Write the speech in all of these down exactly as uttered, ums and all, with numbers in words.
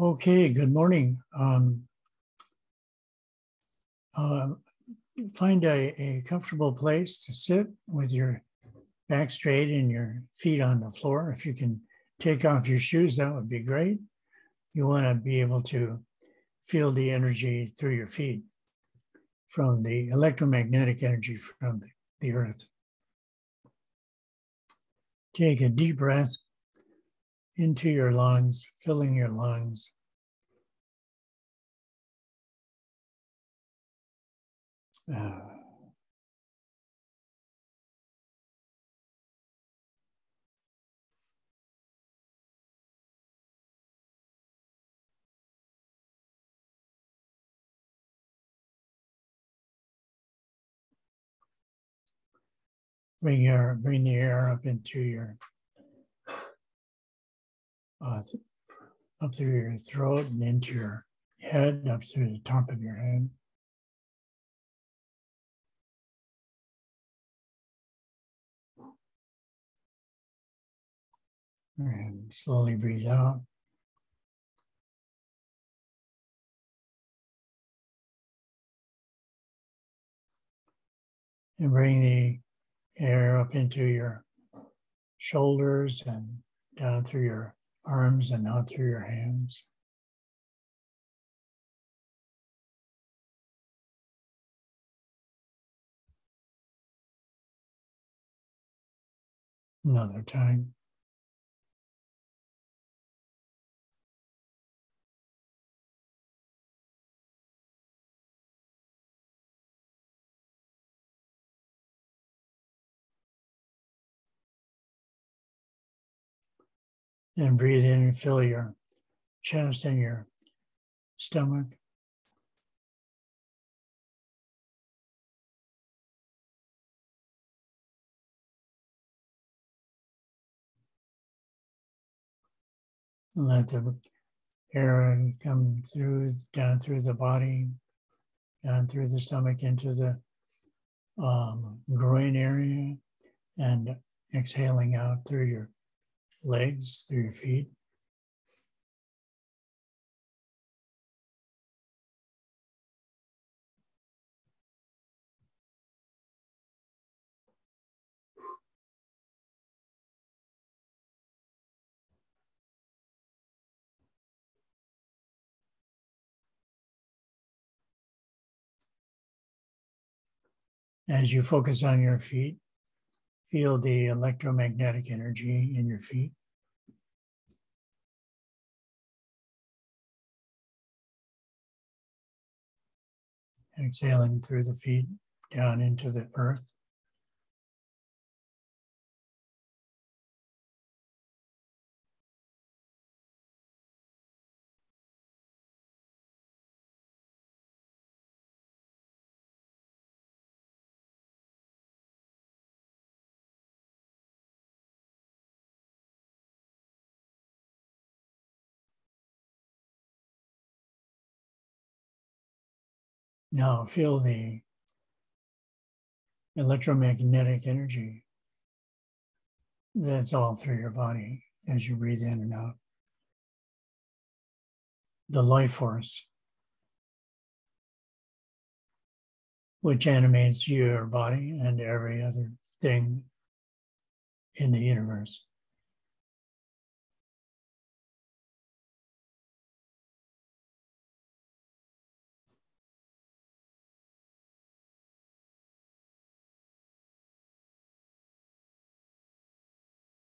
Okay, good morning. Um, uh, find a, a comfortable place to sit with your back straight and your feet on the floor. If you can take off your shoes, that would be great. You want to be able to feel the energy through your feet from the electromagnetic energy from the, the earth. Take a deep breath into your lungs, filling your lungs. Uh, bring your bring the air up into your Uh, up through your throat and into your head, up through the top of your head. And slowly breathe out. And bring the air up into your shoulders and down through your arms and out through your hands. Another time. And breathe in and fill your chest and your stomach. And let the air come through, down through the body, down through the stomach into the um, groin area, and exhaling out through your legs, through your feet. As you focus on your feet, feel the electromagnetic energy in your feet. Exhaling through the feet down into the earth. Now feel the electromagnetic energy that's all through your body as you breathe in and out. The life force, which animates your body and every other thing in the universe.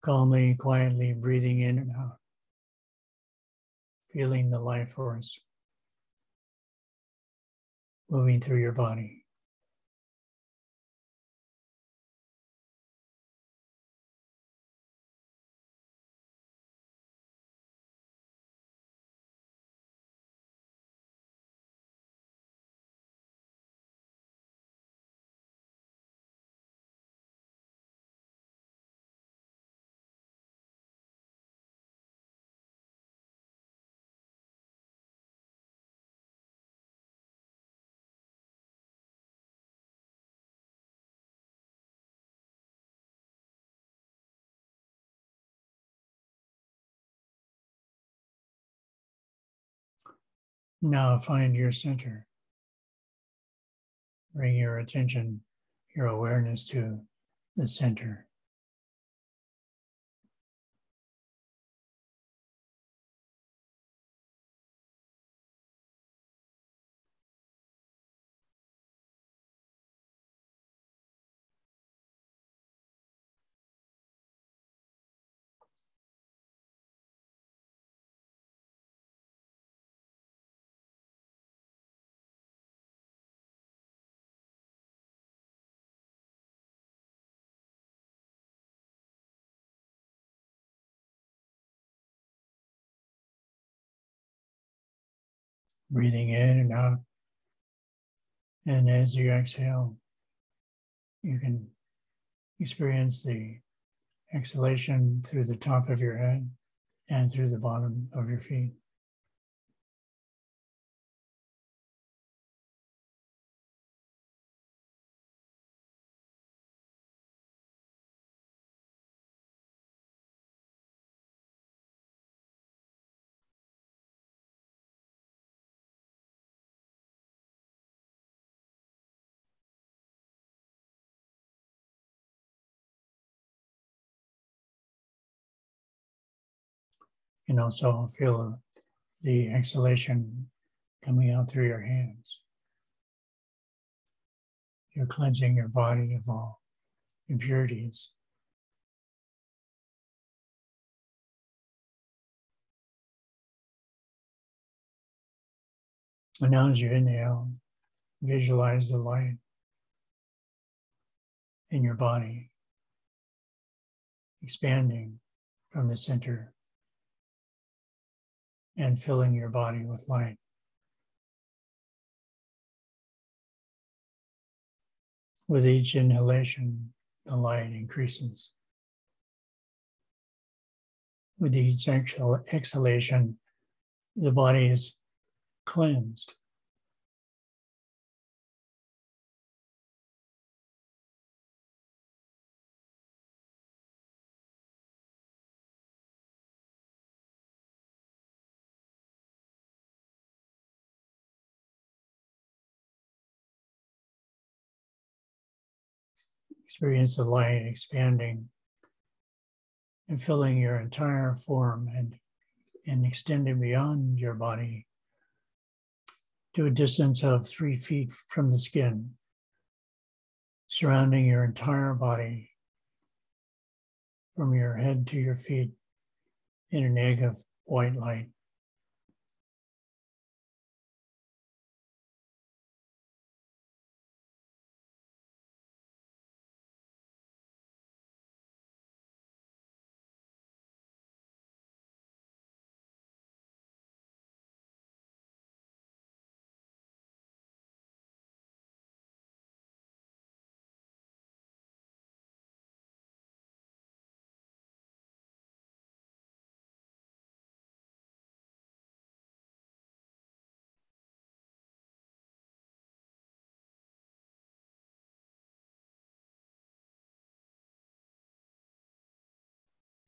Calmly, quietly breathing in and out, feeling the life force moving through your body. Now find your center. Bring your attention, your awareness to the center. Breathing in and out. And as you exhale, you can experience the exhalation through the top of your head and through the bottom of your feet. And also feel the exhalation coming out through your hands. You're cleansing your body of all impurities. And now as you inhale, visualize the light in your body, expanding from the center and filling your body with light. With each inhalation, the light increases. With each exhalation, the body is cleansed. Experience the light expanding and filling your entire form and, and extending beyond your body to a distance of three feet from the skin, surrounding your entire body from your head to your feet in an egg of white light.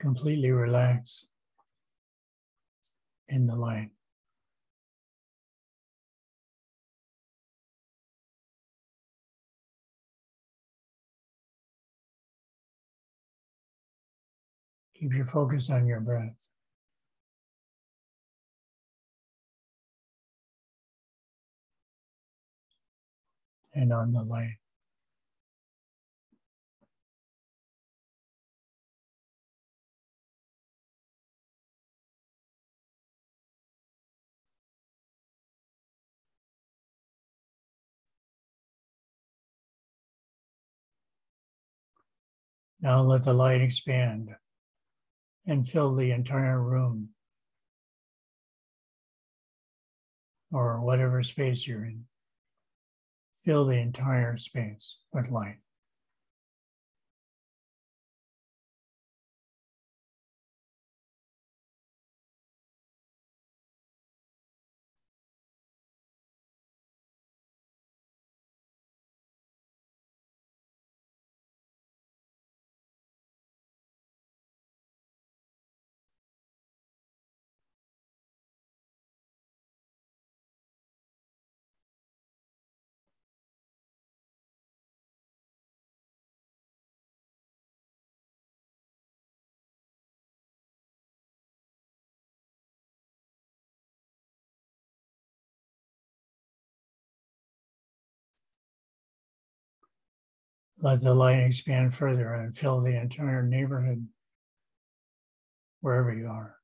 Completely relax in the light. Keep your focus on your breath. And on the light. Now let the light expand and fill the entire room or whatever space you're in. Fill the entire space with light. let the light expand further and fill the entire neighborhood, wherever you are.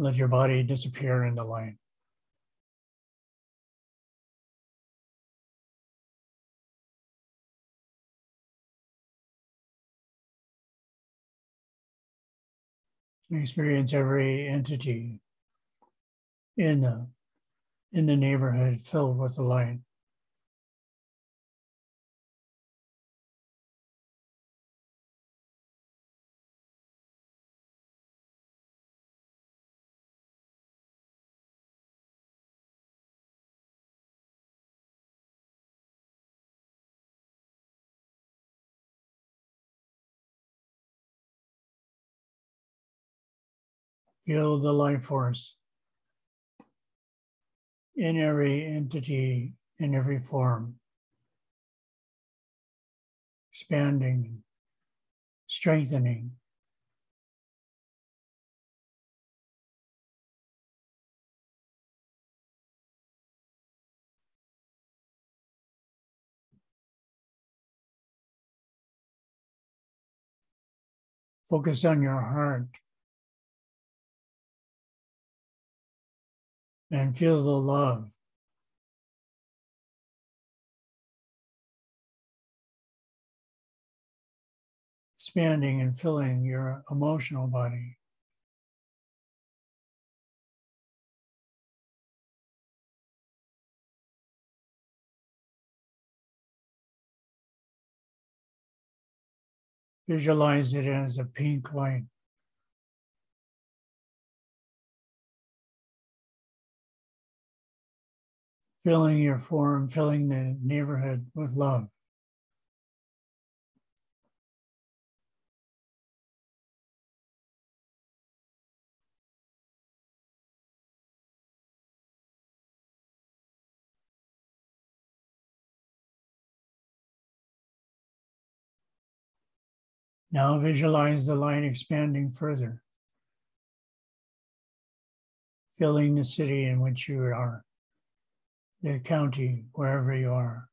Let your body disappear into light. Experience every entity in the, in the neighborhood filled with the light. Feel the life force in every entity, in every form, expanding, strengthening. Focus on your heart. And feel the love. Expanding and filling your emotional body. Visualize it as a pink light. Filling your form, filling the neighborhood with love. Now visualize the light expanding further, filling the city in which you are. The county, wherever you are,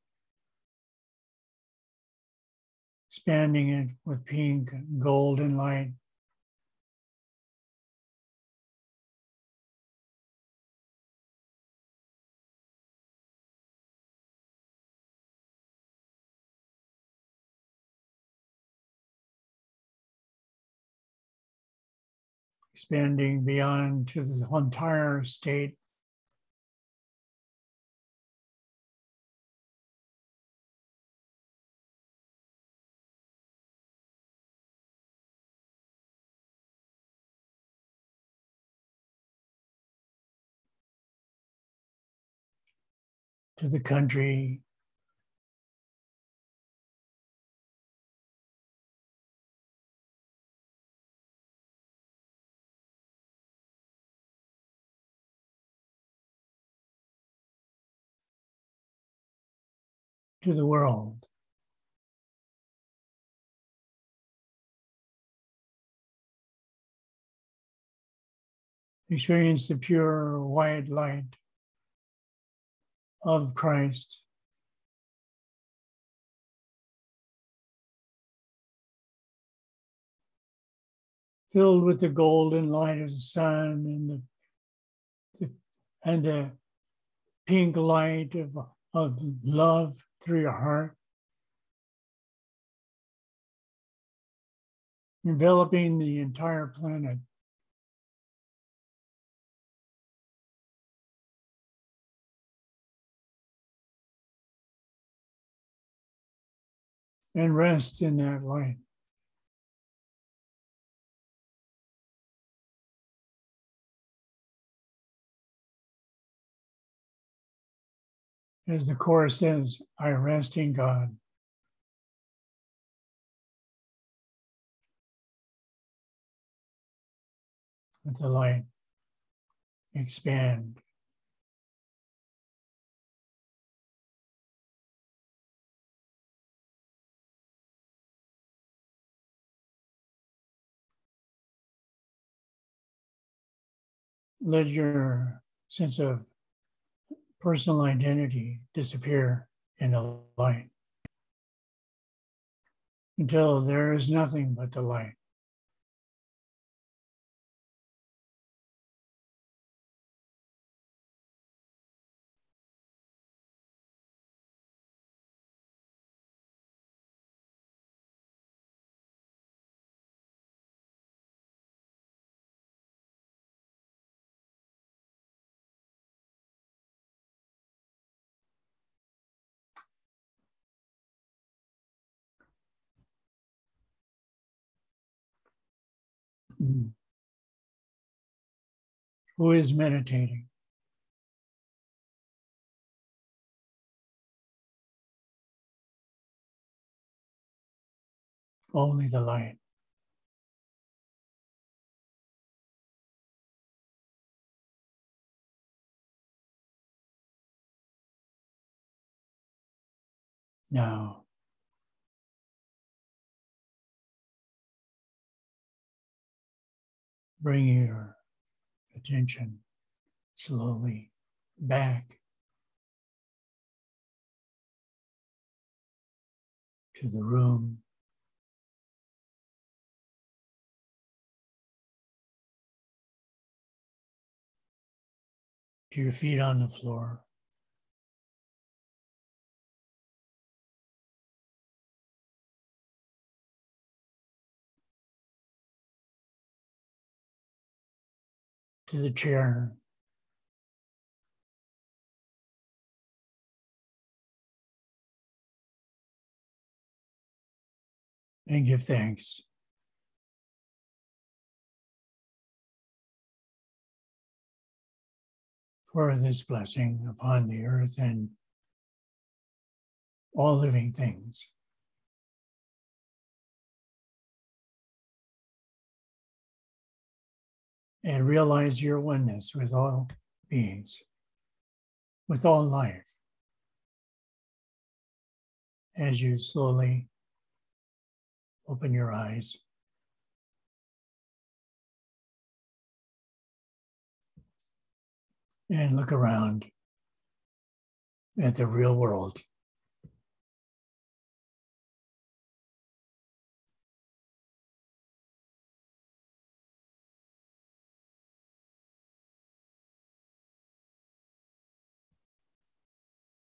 expanding it with pink, golden light. Expanding beyond to the entire state. To the country, to the world. Experience the pure white light of Christ. Filled with the golden light of the sun and the, the, and the pink light of, of love through your heart. Enveloping the entire planet. And rest in that light. As the Course says, I rest in God. Let the light expand. let your sense of personal identity disappear in the light until there is nothing but the light. Mm. Who is meditating? Only the light. Now. Bring your attention slowly back to the room, to your feet on the floor, to the chair, and give thanks. For this blessing upon the earth and all living things. And realize your oneness with all beings, with all life, as you slowly open your eyes. And look around at the real world.